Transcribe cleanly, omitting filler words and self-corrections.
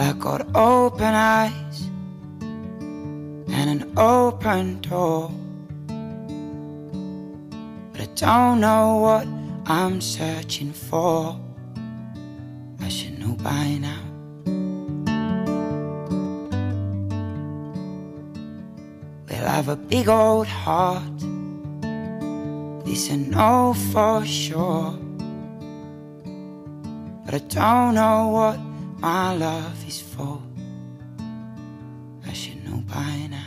I got open eyes and an open door, but I don't know what I'm searching for. I should know by now. We'll have a big old heart, this I know for sure, but I don't know what my love is for. I should know by now.